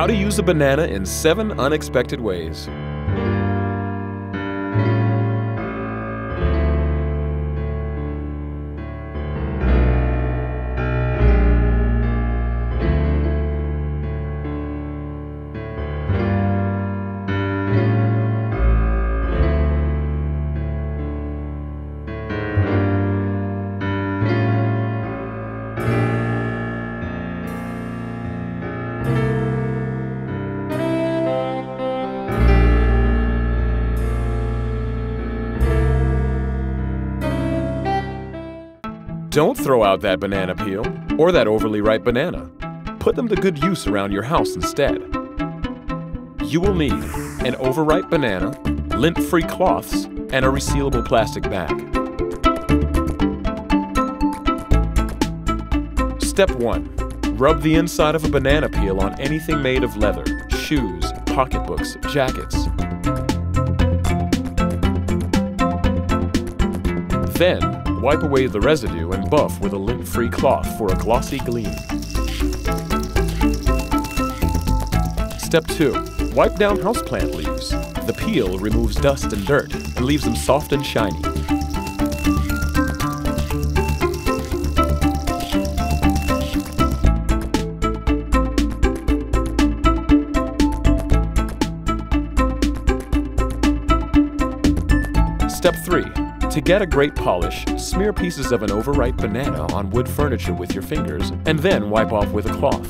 How to use a banana in 7 unexpected ways. Don't throw out that banana peel or that overly ripe banana. Put them to good use around your house instead. You will need an overripe banana, lint-free cloths, and a resealable plastic bag. Step 1. Rub the inside of a banana peel on anything made of leather, shoes, pocketbooks, jackets. Then, wipe away the residue and buff with a lint-free cloth for a glossy gleam. Step 2. Wipe down houseplant leaves. The peel removes dust and dirt and leaves them soft and shiny. Step 3. To get a great polish, smear pieces of an overripe banana on wood furniture with your fingers and then wipe off with a cloth.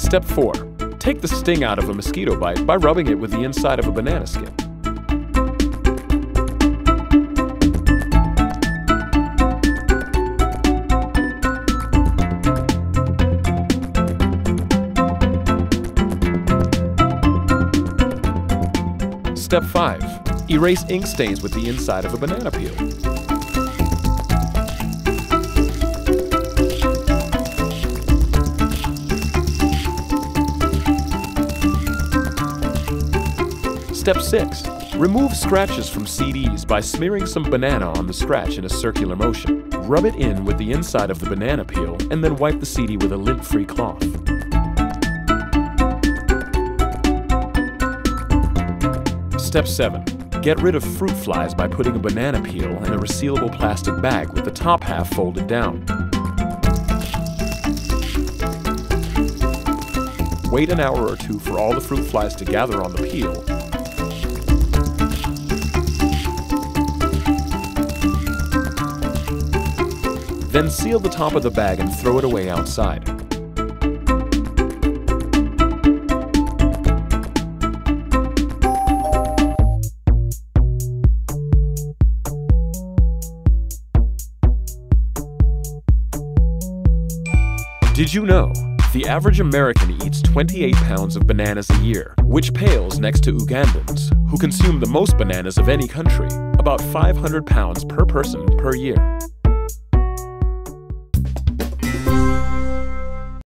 Step 4. Take the sting out of a mosquito bite by rubbing it with the inside of a banana skin. Step 5. Erase ink stains with the inside of a banana peel. Step 6. Remove scratches from CDs by smearing some banana on the scratch in a circular motion. Rub it in with the inside of the banana peel and then wipe the CD with a lint-free cloth. Step 7. Get rid of fruit flies by putting a banana peel in a resealable plastic bag with the top half folded down. Wait an hour or two for all the fruit flies to gather on the peel. Then seal the top of the bag and throw it away outside. Did you know? The average American eats 28 pounds of bananas a year, which pales next to Ugandans, who consume the most bananas of any country, about 500 pounds per person per year.